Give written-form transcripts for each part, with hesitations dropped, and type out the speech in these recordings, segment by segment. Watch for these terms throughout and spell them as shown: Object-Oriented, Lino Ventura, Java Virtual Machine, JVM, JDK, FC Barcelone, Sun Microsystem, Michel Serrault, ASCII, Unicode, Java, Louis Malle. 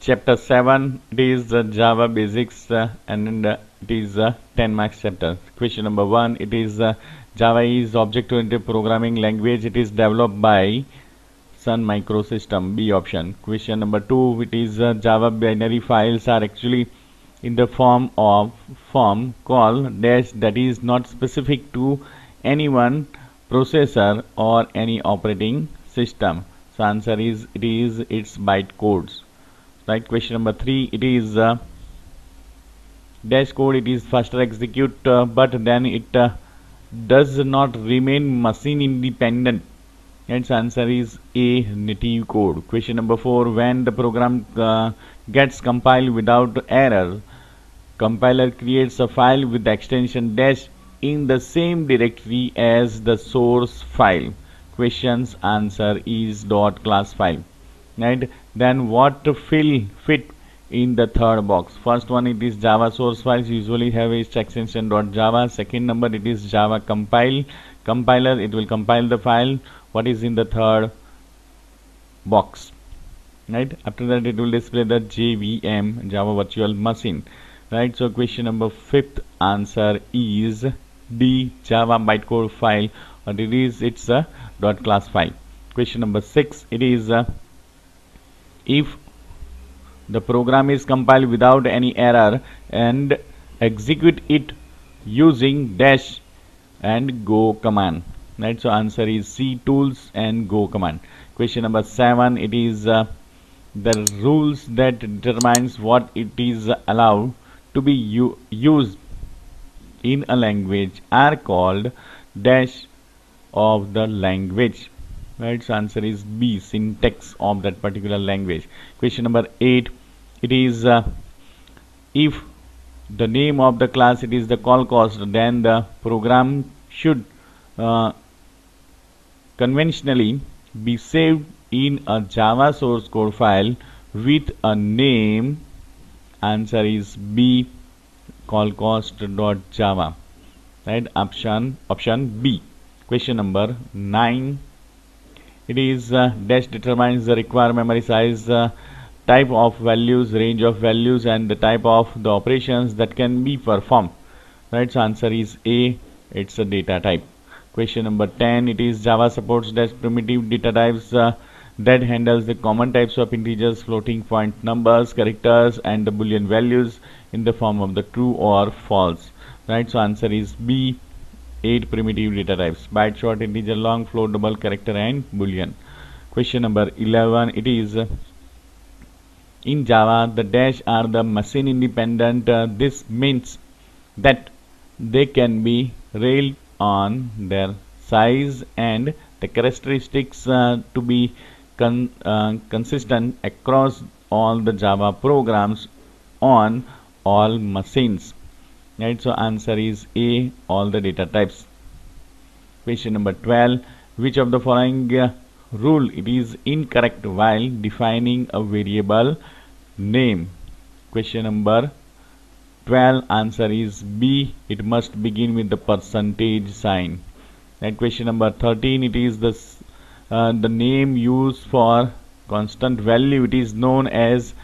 Chapter 7, it is Java Basics, and it is 10 marks chapter. Question number 1, it is Java is object-oriented programming language. It is developed by Sun Microsystem, B option. Question number 2, it is Java binary files are actually in the form of form call dash that is not specific to any one processor or any operating system. So answer is it's bytecodes. Right, question number 3, it is dash code, it is faster execute, but then it does not remain machine independent. Its answer is A, native code. Question number 4, when the program gets compiled without error, compiler creates a file with the extension dash in the same directory as the source file. Question's answer is dot class file. Right, then what fit in the third box? First one, it is Java source files usually have its extension .java. Second number, it is Java compiler, it will compile the file. What is in the third box? Right, after that it will display the JVM, Java Virtual Machine. Right, so question number 5th answer is D, Java bytecode file, or it is it's a .class file. Question number 6, it is if the program is compiled without any error and execute it using dash and go command. Right, so answer is C, tools and go command. Question number 7, it is the rules that determines what it is allowed to be used in a language are called dash of the language. Right, so answer is B, syntax of that particular language. Question number 8, it is if the name of the class it is the call cost, then the program should conventionally be saved in a Java source code file with a name. Answer is B, call cost.java. Right, option B. Question number 9. It is dash determines the required memory size, type of values, range of values, and the type of the operations that can be performed. Right, so answer is A, it's a data type. Question number 10, it is Java supports dash primitive data types that handles the common types of integers, floating point numbers, characters, and the boolean values in the form of the true or false. Right, so answer is B, 8 primitive data types: byte, short, integer, long, float, double, character, and boolean. Question number 11, it is in Java the dash are the machine independent. This means that they can be railed on their size and the characteristics to be consistent across all the Java programs on all machines. Right, so answer is A, all the data types. Question number 12, which of the following rule it is incorrect while defining a variable name? Question number 12, answer is B, it must begin with the percentage sign. Right, question number 13, it is the name used for constant value, it is known as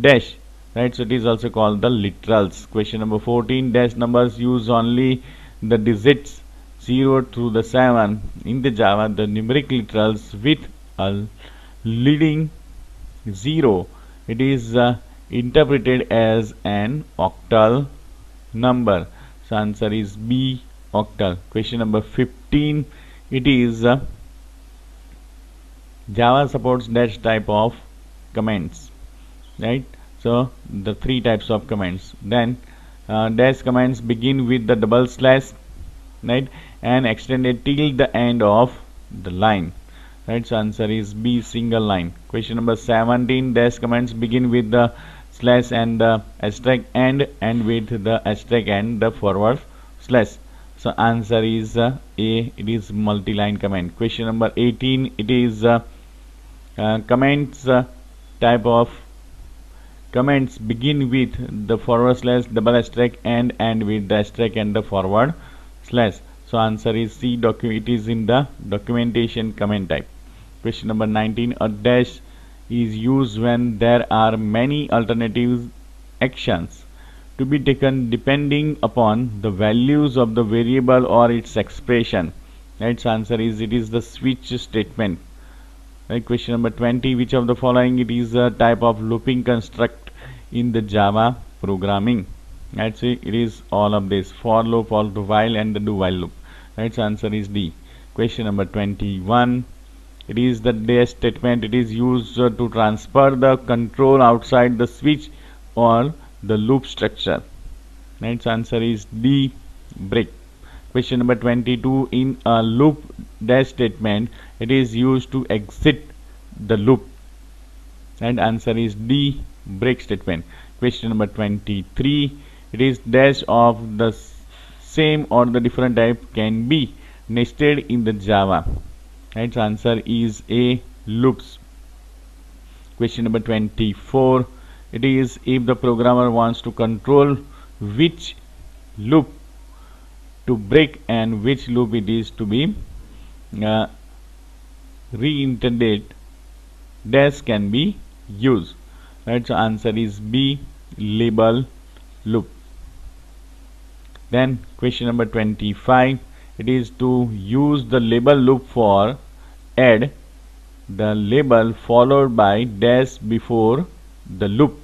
dash. Right, so it is also called the literals. Question number 14, dash numbers use only the digits 0 through the 7 in the Java. The numeric literals with a leading 0, it is interpreted as an octal number. So answer is B, octal. Question number 15, it is Java supports dash type of comments. Right, so the 3 types of comments. Then dash comments begin with the double slash, right, and extended till the end of the line. Right, so answer is B, single line. Question number 17, dash comments begin with the slash and the asterisk and end with the asterisk and the forward slash. So answer is A, it is multi-line comment. Question number 18, it is comments type of comments begin with the forward slash, double asterisk, and end with the asterisk and the forward slash. So answer is C, it is in the documentation comment type. Question number 19, a dash is used when there are many alternative actions to be taken depending upon the values of the variable or its expression. Its answer is it is the switch statement. Right, question number 20, which of the following it is a type of looping construct in the Java programming? Right, so it is all of this: for loop, all to while, and the do while loop. Right, so answer is D. Question number 21, it is the dash statement. It is used to transfer the control outside the switch or the loop structure. Right, answer is D, break. Question number 22, in a loop dash statement, it is used to exit the loop. And answer is D, break statement. Question number 23, it is dash of the same or the different type can be nested in the Java. Right, answer is A, loops. Question number 24, it is if the programmer wants to control which loop to break and which loop it is to be re-intended, dash can be used. Right, so answer is B, label loop. Then question number 25, it is to use the label loop for add the label followed by dash before the loop.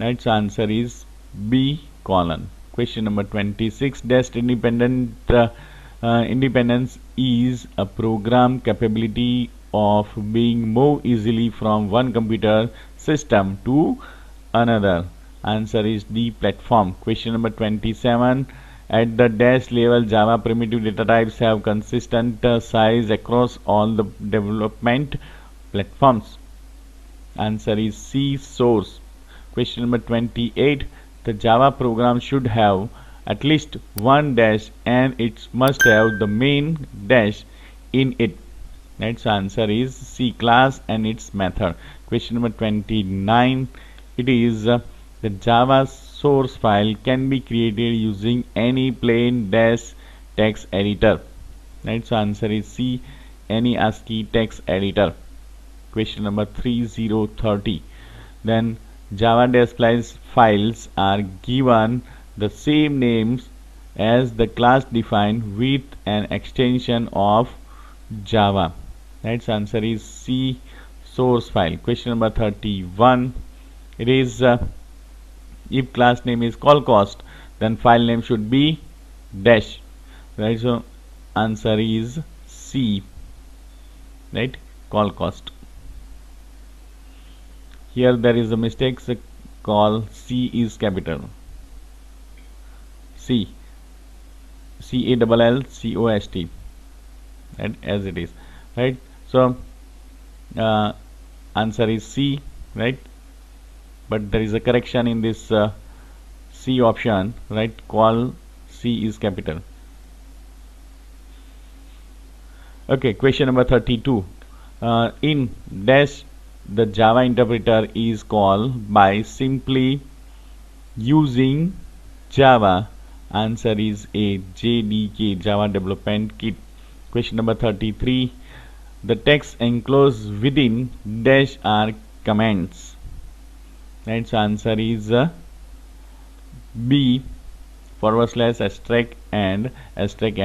Right, so answer is B, colon. Question number 26, dash independent independence is a program capability of being moved easily from one computer system to another. Answer is D, platform. Question number 27, at the dash level, Java primitive data types have consistent size across all the development platforms. Answer is C, source. Question number 28, the Java program should have at least one dash and it must have the main dash in it. Right, so answer is C, class and its method. Question number 29, it is the Java source file can be created using any plain dash text editor. Right, so answer is C, any ASCII text editor. Question number 3030, then Java dash files are given the same names as the class defined with an extension of Java. Right, so answer is C, source file. Question number 31, it is if class name is call cost, then file name should be dash. Right, so answer is C, right, call cost. Here there is a mistake, so call C is capital C, C-A-L-L-C-O-S-T, and as it is. Right, so answer is C, right, but there is a correction in this C option. Right, call C is capital. Okay, question number 32, in dash the Java interpreter is called by simply using Java. Answer is A, JDK, Java Development Kit. Question number 33, the text enclosed within dash are commands. Right, so answer is B, / asterisk and the /.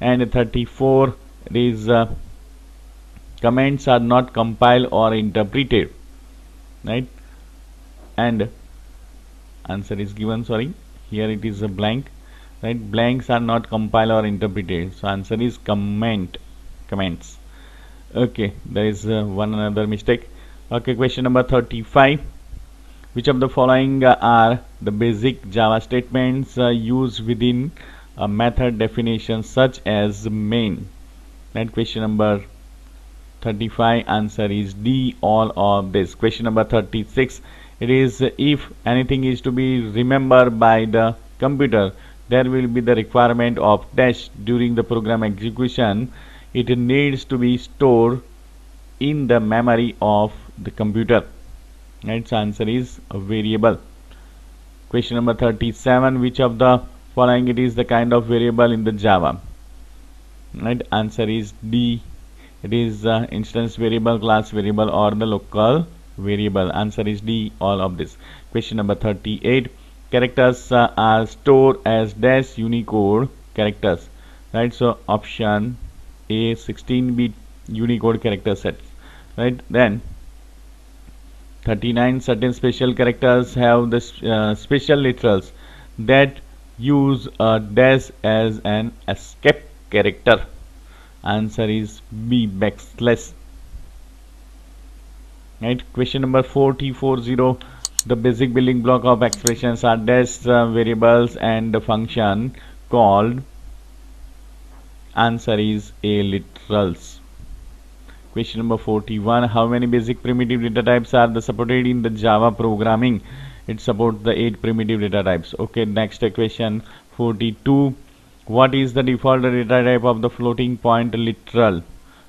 And 34, it is comments are not compiled or interpreted. Right, and answer is given, sorry, here it is a blank. Right, blanks are not compiled or interpreted, so answer is comments. Okay, there is one another mistake. Okay, question number 35, which of the following are the basic Java statements used within a method definition such as main? Right, question number 35, answer is D, all of this. Question number 36, it is if anything is to be remembered by the computer, there will be the requirement of dash during the program execution. It needs to be stored in the memory of the computer. Its answer is a variable. Question number 37, which of the following it is the kind of variable in the Java? Right, answer is D, It is instance variable, class variable, or the local variable. Answer is D, all of this. Question number 38. Characters are stored as dash Unicode characters, right? So option A, 16-bit Unicode character sets, right? Then 39. Certain special characters have the special literals that use a dash as an escape character. Answer is B, backslash. Right. Question number 40. The basic building block of expressions are dash variables and the function called. Answer is A, literals. Question number 41. How many basic primitive data types are supported in the Java programming? It supports the 8 primitive data types. Okay, next question 42. What is the default data type of the floating point literal?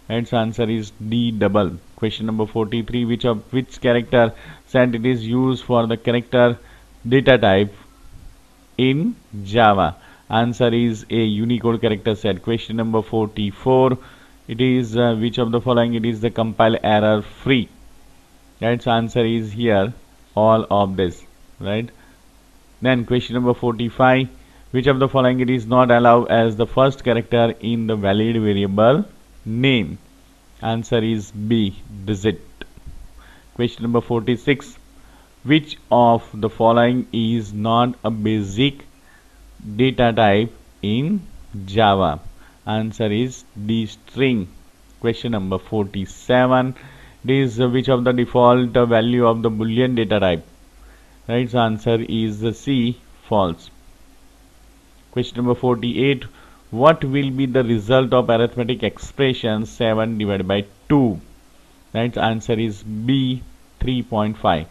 Its answer is D, double. Question number 43. Which character set it is used for the character data type in Java? Answer is A, Unicode character set. Question number 44. It is which of the following it is the compile error free? That's answer is here, all of this, right? Then question number 45. Which of the following it is not allowed as the first character in the valid variable name? Answer is B, digit. Question number 46. Which of the following is not a basic data type in Java? Answer is D, string. Question number 47. This which of the default value of the boolean data type? Right, answer is C, false. Question number 48. What will be the result of arithmetic expression 7 divided by 2? Right, answer is B, 3.5.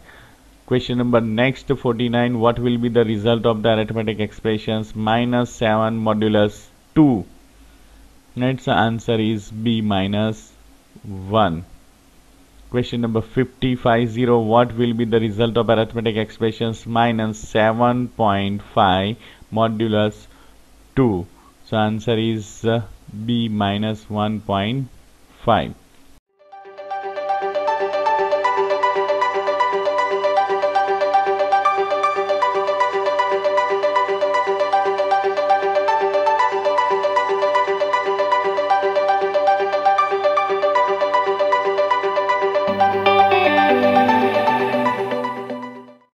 Question number next 49. What will be the result of the arithmetic expressions -7 modulus 2? Its answer is B, -1. Question number 50. What will be the result of arithmetic expressions -7.5 modulus 2? So answer is B, -1.5.